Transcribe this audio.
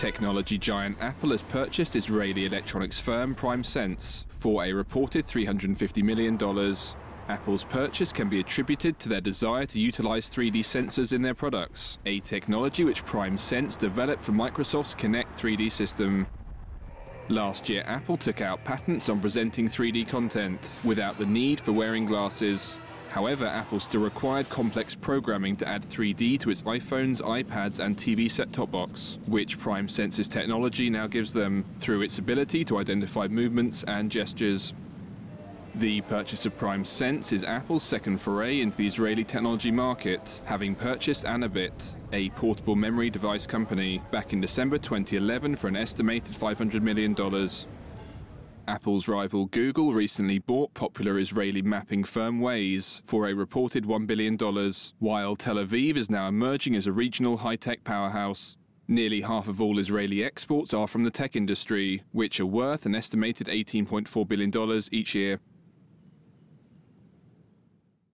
Technology giant Apple has purchased Israeli electronics firm PrimeSense for a reported $350 million. Apple's purchase can be attributed to their desire to utilize 3D sensors in their products, a technology which PrimeSense developed for Microsoft's Kinect 3D system. Last year, Apple took out patents on presenting 3D content without the need for wearing glasses. However, Apple still required complex programming to add 3D to its iPhones, iPads and TV set-top box, which PrimeSense's technology now gives them through its ability to identify movements and gestures. The purchase of PrimeSense is Apple's second foray into the Israeli technology market, having purchased Anabit, a portable memory device company, back in December 2011 for an estimated $500 million. Apple's rival Google recently bought popular Israeli mapping firm Waze for a reported $1 billion, while Tel Aviv is now emerging as a regional high-tech powerhouse. Nearly half of all Israeli exports are from the tech industry, which are worth an estimated $18.4 billion each year.